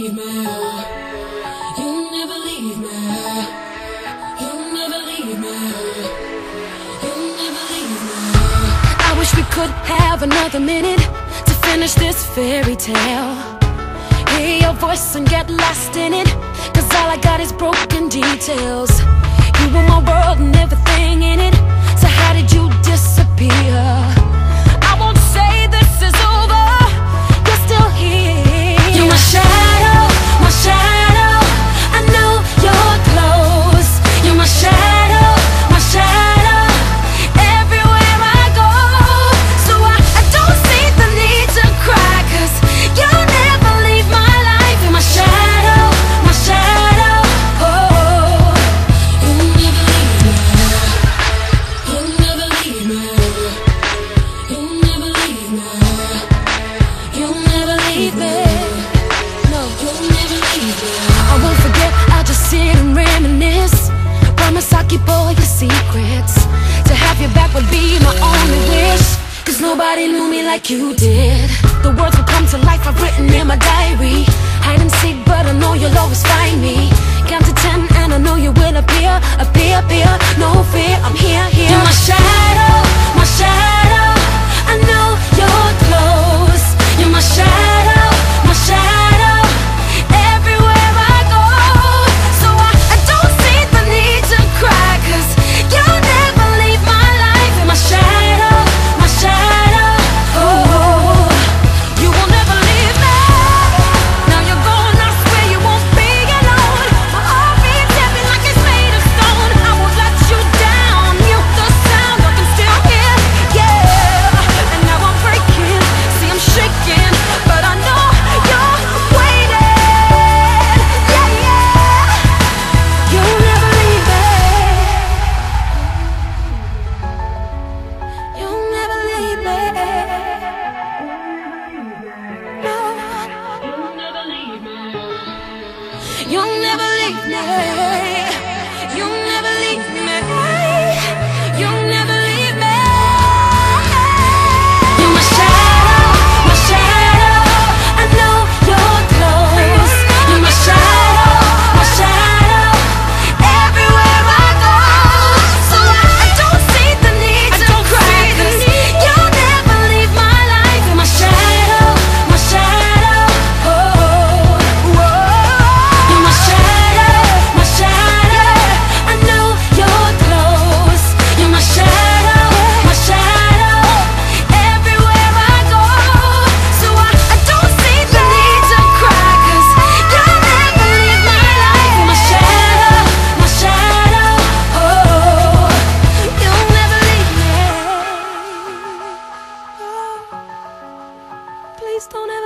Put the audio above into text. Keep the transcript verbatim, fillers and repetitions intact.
leave me, you'll never leave me, you'll never leave me, you'll never leave me. I wish we could have another minute to finish this fairy tale. Hear your voice and get lost in it, cause all I got is broken details. You were my world and everything in it, so how did you disappear? I won't say this is over, you're still here. You're my shadow, my shadow, I know you're close. You're my shadow, my shadow, everywhere I go. So I, I don't see the need to cry, cause you'll never leave my life. You're my shadow, my shadow, oh. You'll never leave me, you'll never leave me, you'll never leave me, you'll never leave me. I won't forget, I'll just sit and reminisce. Promise I'll keep all your secrets. To have you back would be my only wish, cause nobody knew me like you did. The words will come to life, I've written in my diary. Hide and seek, but I know you'll always find me. Count to ten and I know you will appear, appear, appear. No fear, I'm here, here. You're my shadow, my shadow, I know you're close. You're my shadow, my shadow, you'll never leave me, you'll never leave me, you'll never leave me. You're my shadow, my shadow, I know you're close. You're my shadow, my shadow, everywhere I go. So I, I don't see the need to cry, cause you'll never leave my life. You're my shadow, my shadow, oh, oh. Don't